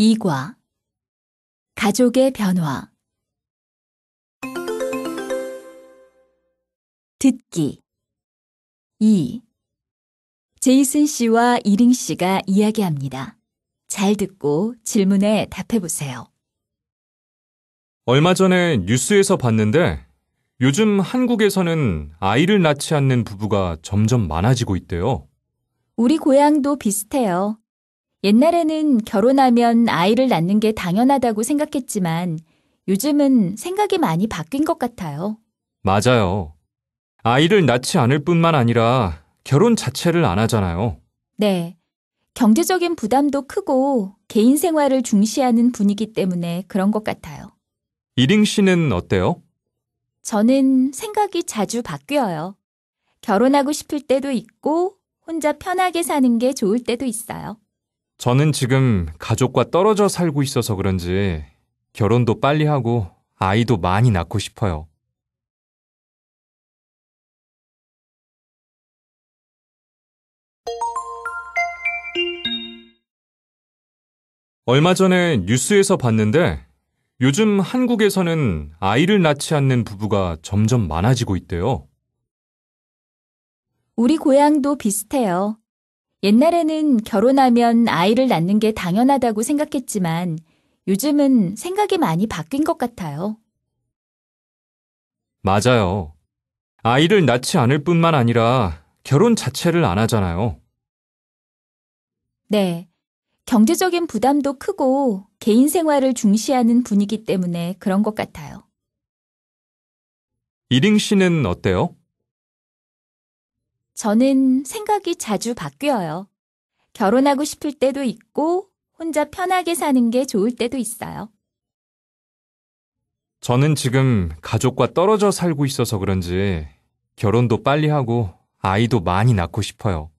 2과 가족의 변화 듣기 2. 제이슨 씨와 이링 씨가 이야기합니다. 잘 듣고 질문에 답해보세요. 얼마 전에 뉴스에서 봤는데 요즘 한국에서는 아이를 낳지 않는 부부가 점점 많아지고 있대요. 우리 고향도 비슷해요. 옛날에는 결혼하면 아이를 낳는 게 당연하다고 생각했지만 요즘은 생각이 많이 바뀐 것 같아요. 맞아요. 아이를 낳지 않을 뿐만 아니라 결혼 자체를 안 하잖아요. 네. 경제적인 부담도 크고 개인 생활을 중시하는 분위기 때문에 그런 것 같아요. 이링 씨는 어때요? 저는 생각이 자주 바뀌어요. 결혼하고 싶을 때도 있고 혼자 편하게 사는 게 좋을 때도 있어요. 저는 지금 가족과 떨어져 살고 있어서 그런지 결혼도 빨리 하고 아이도 많이 낳고 싶어요. 얼마 전에 뉴스에서 봤는데 요즘 한국에서는 아이를 낳지 않는 부부가 점점 많아지고 있대요. 우리 고향도 비슷해요. 옛날에는 결혼하면 아이를 낳는 게 당연하다고 생각했지만 요즘은 생각이 많이 바뀐 것 같아요. 맞아요. 아이를 낳지 않을 뿐만 아니라 결혼 자체를 안 하잖아요. 네. 경제적인 부담도 크고 개인 생활을 중시하는 분위기 때문에 그런 것 같아요. 이링 씨는 어때요? 저는 생각이 자주 바뀌어요. 결혼하고 싶을 때도 있고 혼자 편하게 사는 게 좋을 때도 있어요. 저는 지금 가족과 떨어져 살고 있어서 그런지 결혼도 빨리 하고 아이도 많이 낳고 싶어요.